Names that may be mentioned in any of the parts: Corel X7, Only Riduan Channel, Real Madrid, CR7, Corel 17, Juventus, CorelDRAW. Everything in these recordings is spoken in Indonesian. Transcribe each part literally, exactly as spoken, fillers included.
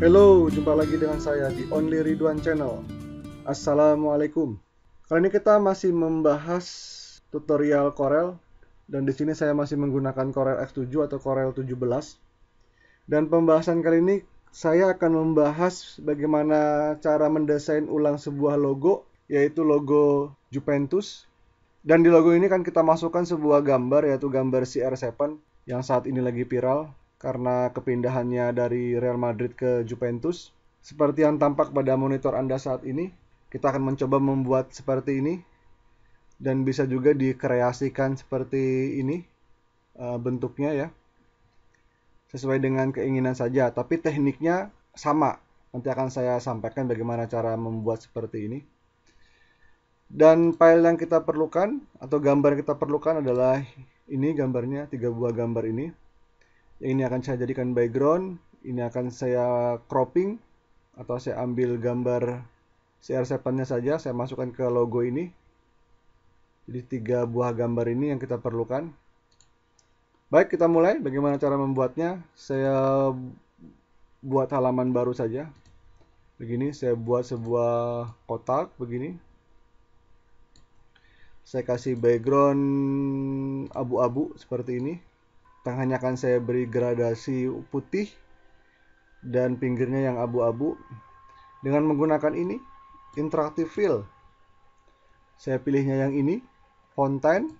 Halo, jumpa lagi dengan saya di Only Riduan Channel. Assalamualaikum. Kali ini kita masih membahas tutorial Corel, dan di sini saya masih menggunakan Corel X tujuh atau Corel tujuh belas. Dan pembahasan kali ini saya akan membahas bagaimana cara mendesain ulang sebuah logo, yaitu logo Juventus. Dan di logo ini kan kita masukkan sebuah gambar, yaitu gambar C R tujuh yang saat ini lagi viral karena kepindahannya dari Real Madrid ke Juventus. Seperti yang tampak pada monitor Anda saat ini, kita akan mencoba membuat seperti ini. Dan bisa juga dikreasikan seperti ini bentuknya ya. Sesuai dengan keinginan saja, tapi tekniknya sama. Nanti akan saya sampaikan bagaimana cara membuat seperti ini. Dan file yang kita perlukan atau gambar yang kita perlukan adalah ini gambarnya, tiga buah gambar ini. Ini akan saya jadikan background, ini akan saya cropping, atau saya ambil gambar C R tujuh-nya saja, saya masukkan ke logo ini. Jadi tiga buah gambar ini yang kita perlukan. Baik, kita mulai. Bagaimana cara membuatnya? Saya buat halaman baru saja. Begini, saya buat sebuah kotak, begini. Saya kasih background abu-abu seperti ini. Tangannya akan saya beri gradasi putih dan pinggirnya yang abu-abu. Dengan menggunakan ini, Interactive Fill. Saya pilihnya yang ini, Fountain.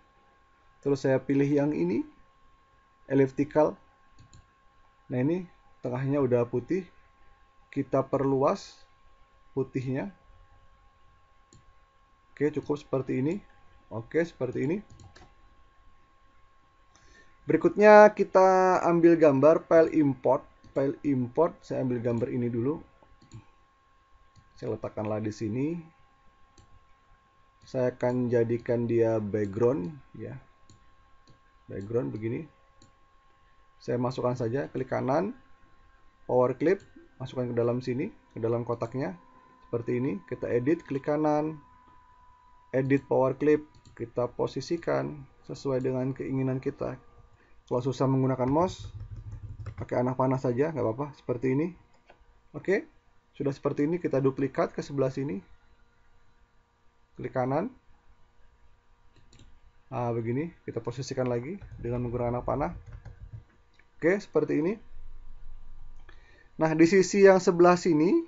Terus saya pilih yang ini, Elliptical. Nah ini tengahnya udah putih. Kita perluas putihnya. Oke, cukup seperti ini. Oke, seperti ini. Berikutnya kita ambil gambar file import, file import. Saya ambil gambar ini dulu. Saya letakkanlah di sini. Saya akan jadikan dia background, ya. Background begini. Saya masukkan saja, klik kanan, power clip, masukkan ke dalam sini, ke dalam kotaknya, seperti ini. Kita edit, klik kanan, edit power clip, kita posisikan sesuai dengan keinginan kita. Kalau susah menggunakan mouse, pakai anak panah saja, nggak apa-apa, seperti ini. Oke, sudah seperti ini, kita duplikat ke sebelah sini. Klik kanan. Nah, begini, kita posisikan lagi dengan menggunakan anak panah. Oke, seperti ini. Nah, di sisi yang sebelah sini,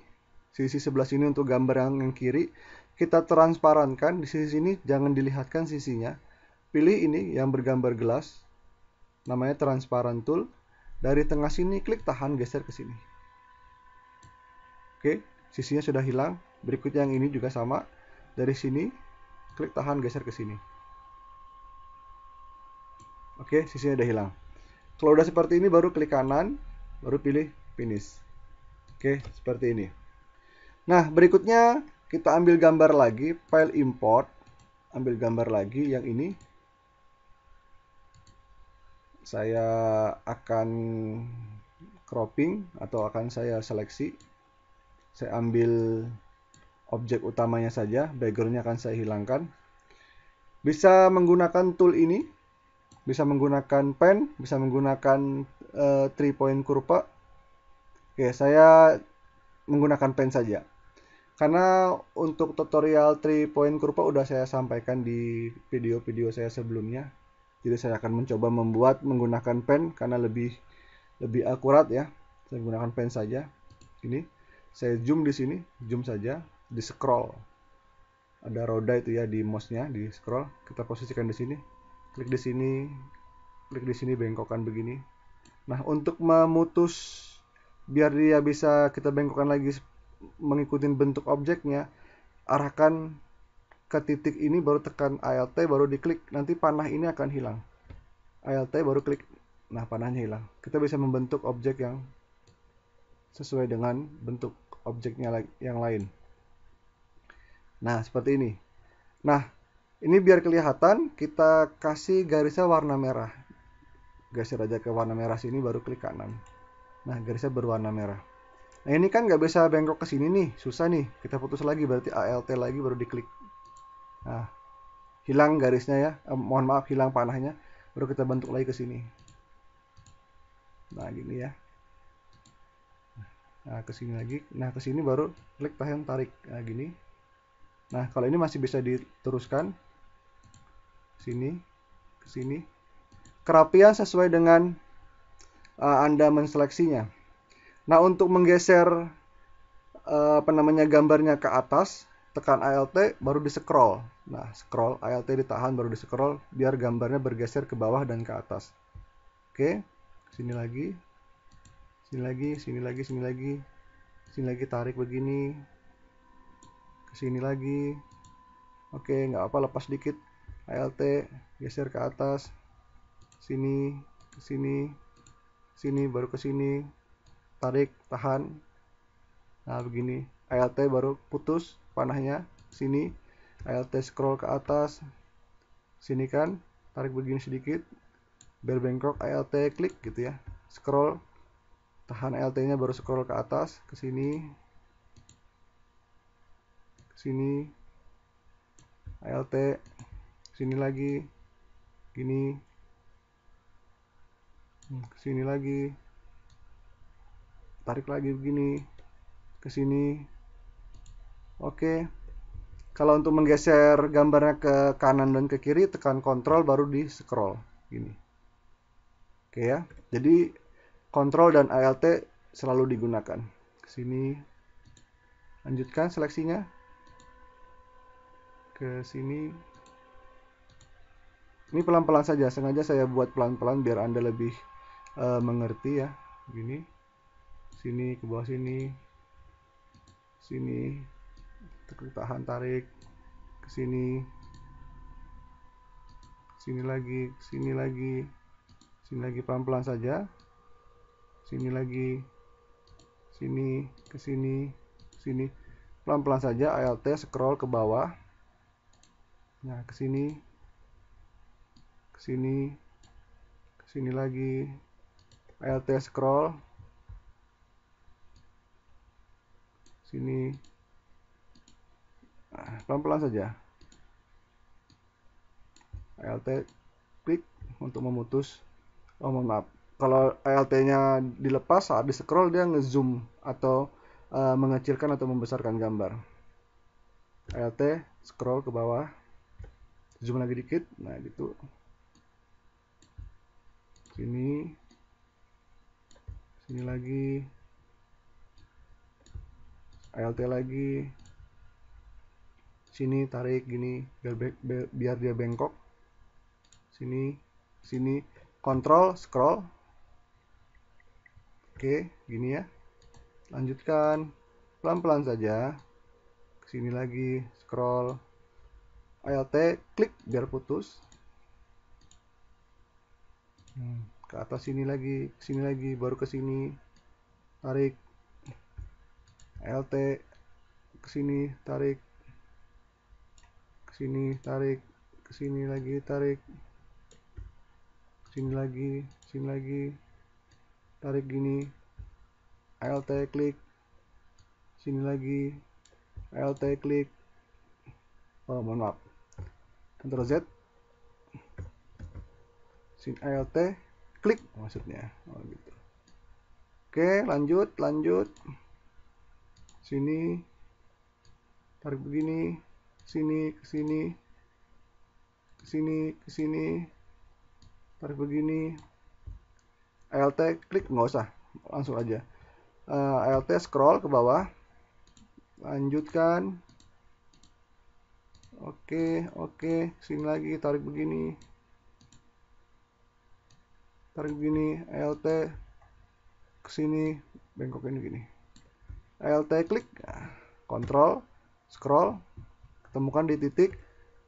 sisi sebelah sini untuk gambar yang, yang kiri, kita transparankan, di sisi sini jangan dilihatkan sisinya. Pilih ini yang bergambar gelas. Namanya transparent tool. Dari tengah sini klik tahan geser ke sini. Oke, sisinya sudah hilang. Berikut yang ini juga sama. Dari sini klik tahan geser ke sini. Oke, sisinya sudah hilang. Kalau udah seperti ini baru klik kanan, baru pilih finish. Oke, seperti ini. Nah, berikutnya kita ambil gambar lagi, file import. Ambil gambar lagi yang ini. Saya akan cropping atau akan saya seleksi. Saya ambil objek utamanya saja, backgroundnya akan saya hilangkan. Bisa menggunakan tool ini, bisa menggunakan pen, bisa menggunakan uh, three point kurva. Oke, saya menggunakan pen saja karena untuk tutorial three point kurva udah saya sampaikan di video-video saya sebelumnya. Jadi saya akan mencoba membuat menggunakan pen karena lebih lebih akurat ya. Saya menggunakan pen saja. Ini saya zoom di sini, zoom saja, di scroll. Ada roda itu ya di mouse-nya, di scroll. Kita posisikan di sini. Klik di sini, klik di sini bengkokkan begini. Nah, untuk memutus biar dia bisa kita bengkokkan lagi mengikuti bentuk objeknya, arahkan ke titik ini, baru tekan Alt, baru diklik, nanti panah ini akan hilang. Alt baru klik, nah panahnya hilang. Kita bisa membentuk objek yang sesuai dengan bentuk objeknya yang lain. Nah, seperti ini. Nah, ini biar kelihatan, kita kasih garisnya warna merah. Geser aja ke warna merah sini, baru klik kanan. Nah, garisnya berwarna merah. Nah, ini kan nggak bisa bengkok ke sini nih, susah nih. Kita putus lagi, berarti Alt lagi, baru diklik. Nah, hilang garisnya ya, eh, mohon maaf hilang panahnya, baru kita bentuk lagi ke sini. Nah, gini ya. Nah, kesini lagi. Nah, kesini baru klik tahan tarik. Nah, gini. Nah, kalau ini masih bisa diteruskan. Sini, kesini. Kerapian sesuai dengan uh, Anda menseleksinya. Nah, untuk menggeser uh, apa namanya gambarnya ke atas, tekan A L T baru di-scroll. Nah, scroll A L T ditahan baru di-scroll biar gambarnya bergeser ke bawah dan ke atas. Oke, sini lagi. Sini lagi, sini lagi, sini lagi, sini lagi, tarik begini, kesini lagi. Oke, nggak apa, lepas dikit, A L T, geser ke atas, sini, kesini, sini, baru kesini, tarik, tahan. Nah, begini, A L T baru putus panahnya, sini, A L T scroll ke atas, sini kan, tarik begini sedikit, biar bengkok, A L T klik gitu ya, scroll. Tahan A L T-nya baru scroll ke atas, ke sini, ke sini, A L T, sini lagi, gini, ke sini lagi, tarik lagi begini, ke sini. Oke, kalau untuk menggeser gambarnya ke kanan dan ke kiri, tekan kontrol baru di scroll, gini. Oke ya, jadi kontrol dan A L T selalu digunakan. Kesini, lanjutkan seleksinya. Kesini. Ini pelan-pelan saja. Sengaja saya buat pelan-pelan biar Anda lebih uh, mengerti ya. Gini, sini ke bawah sini, sini, tahan tarik, kesini, sini lagi, sini lagi, sini lagi pelan-pelan saja. Sini lagi, sini, ke sini, sini, pelan-pelan saja. A L T scroll ke bawah, nah ke sini, ke sini, ke sini lagi, A L T scroll, sini, nah, pelan-pelan saja. A L T klik untuk memutus. Oh, mohon maaf. Kalau A L T-nya dilepas saat di-scroll dia nge-zoom atau uh, mengecilkan atau membesarkan gambar. A L T scroll ke bawah, zoom lagi dikit, nah gitu. Sini, sini lagi, A L T lagi, sini tarik gini biar, biar dia bengkok. Sini, sini, kontrol scroll. Oke, gini ya. Lanjutkan pelan-pelan saja. Kesini lagi, scroll. A L T klik biar putus. Hmm, ke atas sini lagi, sini lagi, baru ke sini. Tarik. A L T ke sini, tarik. Ke sini, tarik. Ke sini lagi, tarik. Sini lagi, sini lagi. Tarik gini, A L T klik, sini lagi, A L T klik, oh mohon maaf, Ctrl Z, sini A L T klik maksudnya, oh gitu. Oke, lanjut, lanjut, sini, tarik begini, sini, kesini, kesini, kesini, tarik begini. A L T klik nggak usah, langsung aja. Uh, A L T scroll ke bawah, lanjutkan. Oke, oke, sini lagi, tarik begini, tarik begini, A L T kesini, bengkokin begini. A L T klik, kontrol, scroll, ketemukan di titik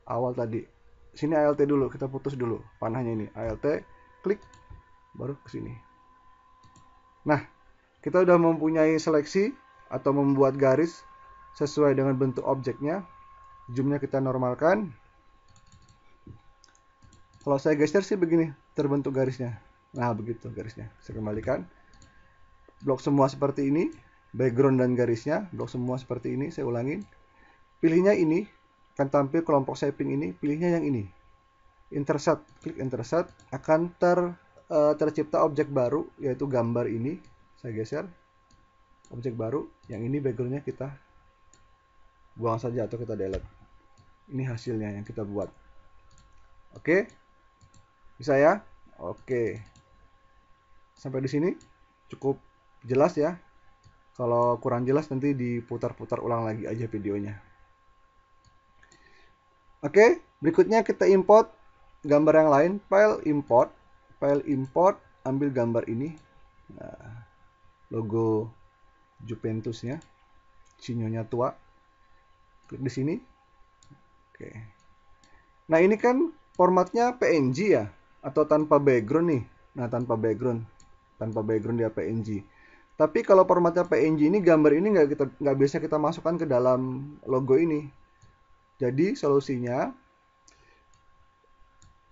awal tadi. Sini A L T dulu, kita putus dulu panahnya ini. A L T klik. Baru ke sini. Nah, kita udah mempunyai seleksi atau membuat garis sesuai dengan bentuk objeknya. Zoomnya kita normalkan. Kalau saya geser sih begini, terbentuk garisnya. Nah, begitu garisnya. Saya kembalikan. Blok semua seperti ini, background dan garisnya. Blok semua seperti ini, saya ulangin. Pilihnya ini, akan tampil kelompok shaping ini. Pilihnya yang ini. Intersect, klik intersect, akan ter tercipta objek baru yaitu gambar ini. Saya geser, objek baru. Yang ini backgroundnya kita buang saja atau kita delete. Ini hasilnya yang kita buat. Oke, bisa ya? Oke, sampai di sini cukup jelas ya. Kalau kurang jelas nanti diputar-putar ulang lagi aja videonya. Oke, berikutnya kita import gambar yang lain. File import, file import, ambil gambar ini. Nah, logo Juventusnya, sinyonya tua. Klik di sini. Oke. Nah, ini kan formatnya P N G ya, atau tanpa background nih. Nah, tanpa background, tanpa background dia P N G. Tapi kalau formatnya P N G ini, gambar ini nggak kita nggak bisa kita masukkan ke dalam logo ini. Jadi solusinya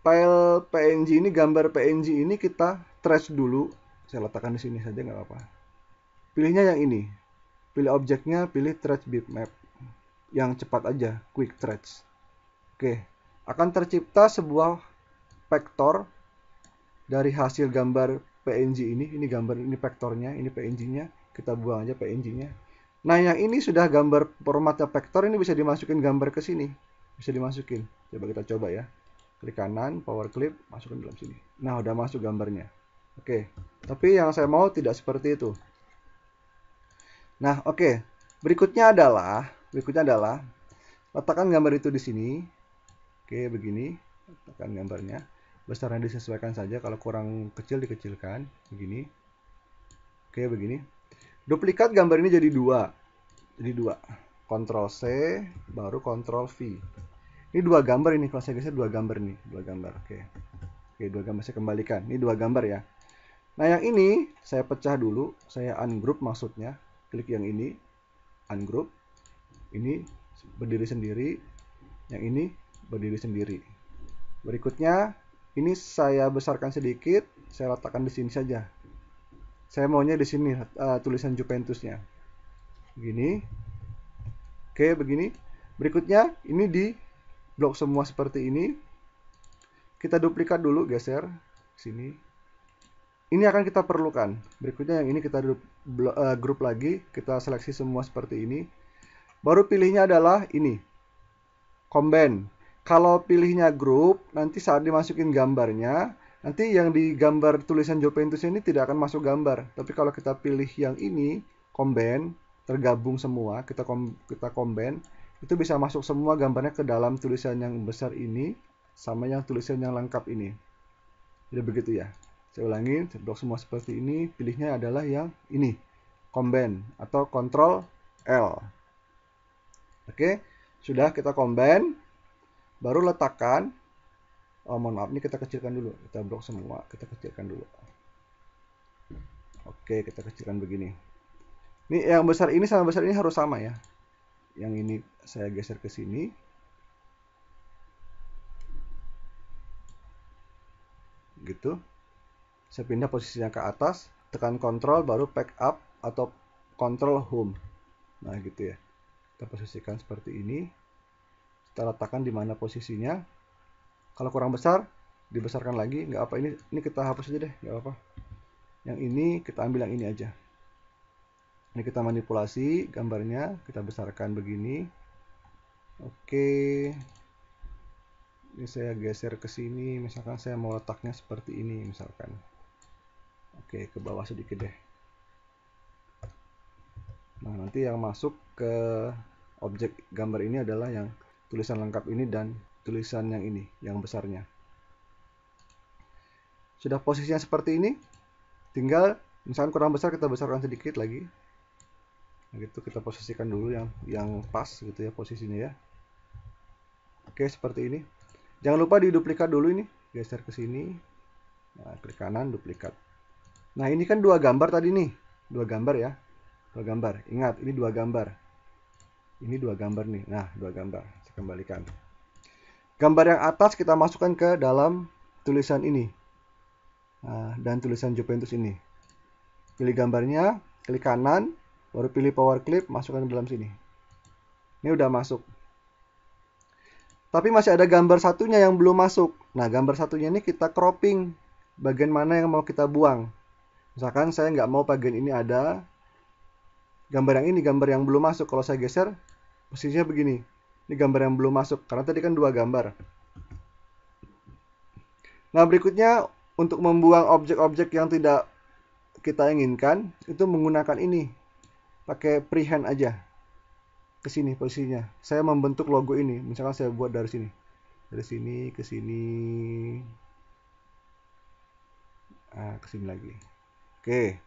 file P N G ini, gambar P N G ini kita trace dulu. Saya letakkan di sini saja nggak apa-apa. Pilihnya yang ini, pilih objeknya, pilih trace bitmap yang cepat aja, quick trace. Oke, akan tercipta sebuah vektor dari hasil gambar P N G ini. Ini gambar, ini vektornya, ini P N G-nya, kita buang aja P N G-nya. Nah, yang ini sudah gambar formatnya vektor, ini bisa dimasukin gambar ke sini. Bisa dimasukin. Coba kita coba ya. Klik kanan, power clip, masukin dalam sini. Nah, udah masuk gambarnya. Oke. Tapi yang saya mau tidak seperti itu. Nah, oke. Berikutnya adalah, berikutnya adalah letakkan gambar itu di sini. Oke, begini. Letakkan gambarnya. Besarnya disesuaikan saja, kalau kurang kecil dikecilkan, begini. Oke, begini. Duplikat gambar ini jadi dua. Jadi dua. Ctrl C, baru Ctrl V. Ini dua gambar ini, kalau saya geser dua gambar nih, dua gambar. Oke. Oke, dua gambar saya kembalikan. Ini dua gambar ya. Nah, yang ini saya pecah dulu, saya ungroup maksudnya. Klik yang ini, ungroup. Ini berdiri sendiri, yang ini berdiri sendiri. Berikutnya ini saya besarkan sedikit, saya letakkan di sini saja. Saya maunya di sini uh, tulisan Juventusnya. Begini. Oke, begini. Berikutnya ini di blok semua seperti ini. Kita duplikat dulu, geser sini. Ini akan kita perlukan. Berikutnya yang ini kita grup, uh, grup lagi, kita seleksi semua seperti ini. Baru pilihnya adalah ini. Combine. Kalau pilihnya grup, nanti saat dimasukin gambarnya, nanti yang di gambar tulisan Juventus ini tidak akan masuk gambar. Tapi kalau kita pilih yang ini, combine, tergabung semua, kita kom kita combine, itu bisa masuk semua gambarnya ke dalam tulisan yang besar ini, sama yang tulisan yang lengkap ini. Jadi begitu ya. Saya ulangin, blok semua seperti ini, pilihnya adalah yang ini, combine, atau Ctrl L. Oke, sudah kita combine. Baru letakkan, oh mohon maaf, ini kita kecilkan dulu, kita blok semua, kita kecilkan dulu. Oke, kita kecilkan begini. Ini yang besar ini sama besar ini harus sama ya. Yang ini saya geser ke sini. Gitu. Saya pindah posisinya ke atas, tekan Ctrl baru back up atau Ctrl home. Nah, gitu ya. Kita posisikan seperti ini. Kita letakkan di mana posisinya. Kalau kurang besar, dibesarkan lagi. Nggak apa, ini ini kita hapus aja deh, nggak apa. Yang ini kita ambil yang ini aja. Ini kita manipulasi gambarnya, kita besarkan begini. Oke. Ini saya geser ke sini. Misalkan saya mau letaknya seperti ini, misalkan. Oke, ke bawah sedikit deh. Nah, nanti yang masuk ke objek gambar ini adalah yang tulisan lengkap ini dan tulisan yang ini, yang besarnya. Sudah posisinya seperti ini, tinggal misalkan kurang besar kita besarkan sedikit lagi. Begitu kita posisikan dulu yang yang pas gitu ya posisinya ya. Oke, seperti ini. Jangan lupa diduplikat dulu ini, geser ke sini. Nah, klik kanan duplikat. Nah, ini kan dua gambar tadi nih, dua gambar ya, dua gambar. Ingat, ini dua gambar. Ini dua gambar nih. Nah, dua gambar. Saya kembalikan. Gambar yang atas kita masukkan ke dalam tulisan ini. Nah, dan tulisan Juventus ini. Pilih gambarnya, klik kanan, baru pilih power clip, masukkan ke dalam sini. Ini udah masuk. Tapi masih ada gambar satunya yang belum masuk. Nah, gambar satunya ini kita cropping. Bagian mana yang mau kita buang. Misalkan saya nggak mau bagian ini ada, gambar yang ini gambar yang belum masuk. Kalau saya geser, posisinya begini. Ini gambar yang belum masuk, karena tadi kan dua gambar. Nah, berikutnya untuk membuang objek-objek yang tidak kita inginkan, itu menggunakan ini. Pakai freehand aja. Ke sini posisinya. Saya membentuk logo ini. Misalkan saya buat dari sini. Dari sini ke sini. Ah, ke sini lagi. Oke.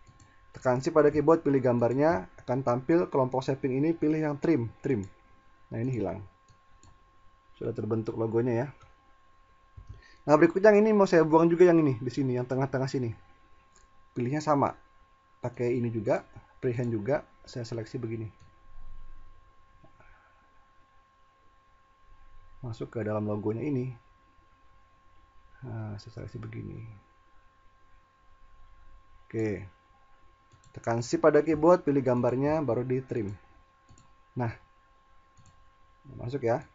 Tekan shift pada keyboard, pilih gambarnya, akan tampil kelompok shaping ini, pilih yang trim, trim. Nah, ini hilang. Sudah terbentuk logonya ya. Nah, berikutnya yang ini mau saya buang juga yang ini, di sini, yang tengah-tengah sini. Pilihnya sama. Pakai ini juga, freehand juga, saya seleksi begini. Masuk ke dalam logonya ini. Nah, saya seleksi begini. Oke. Tekan shift pada keyboard, pilih gambarnya, baru di trim. Nah, masuk ya.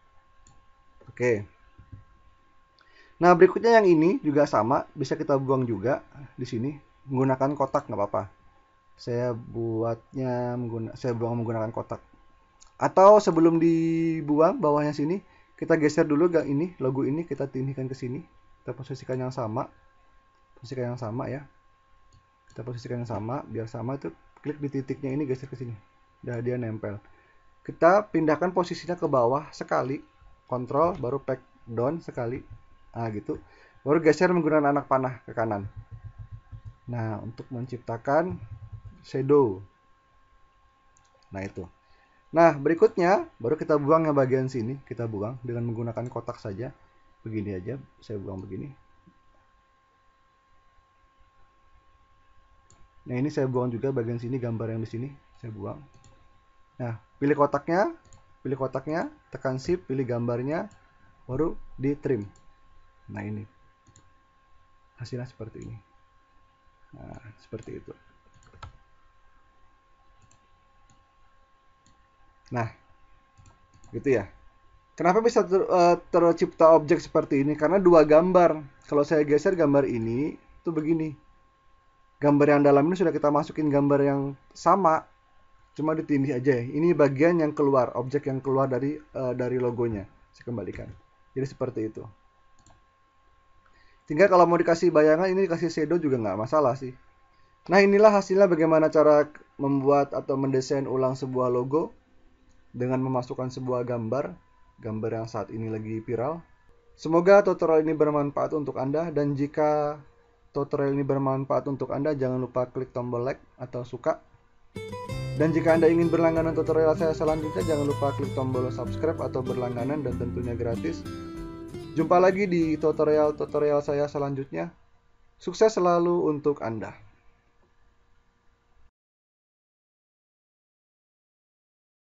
Oke. Nah, berikutnya yang ini juga sama, bisa kita buang juga di sini. Menggunakan kotak nggak apa-apa. Saya buatnya menggunakan, saya buang menggunakan kotak. Atau sebelum dibuang bawahnya sini, kita geser dulu gak ini logo ini kita pindahkan ke sini. Kita posisikan yang sama, posisikan yang sama ya. Kita posisikan yang sama, biar sama itu klik di titiknya ini, geser ke sini. Dah dia nempel. Kita pindahkan posisinya ke bawah sekali, kontrol baru pack down sekali. Ah gitu. Baru geser menggunakan anak panah ke kanan. Nah, untuk menciptakan shadow. Nah, itu. Nah, berikutnya baru kita buang yang bagian sini, kita buang dengan menggunakan kotak saja. Begini aja, saya buang begini. Nah, ini saya buang juga bagian sini, gambar yang di sini saya buang. Nah, pilih kotaknya, pilih kotaknya, tekan shift, pilih gambarnya, baru di trim. Nah, ini hasilnya seperti ini. Nah, seperti itu. Nah, gitu ya. Kenapa bisa ter, uh, tercipta objek seperti ini? Karena dua gambar. Kalau saya geser gambar ini, itu begini. Gambar yang dalam ini sudah kita masukin gambar yang sama, cuma ditindih aja ya. Ini bagian yang keluar, objek yang keluar dari uh, dari logonya. Saya kembalikan. Jadi seperti itu. Tinggal kalau mau dikasih bayangan, ini dikasih shadow juga nggak masalah sih. Nah, inilah hasilnya bagaimana cara membuat atau mendesain ulang sebuah logo dengan memasukkan sebuah gambar, gambar yang saat ini lagi viral. Semoga tutorial ini bermanfaat untuk Anda, dan jika tutorial ini bermanfaat untuk Anda, jangan lupa klik tombol like atau suka. Dan jika Anda ingin berlangganan tutorial saya selanjutnya, jangan lupa klik tombol subscribe atau berlangganan, dan tentunya gratis. Jumpa lagi di tutorial-tutorial saya selanjutnya. Sukses selalu untuk Anda.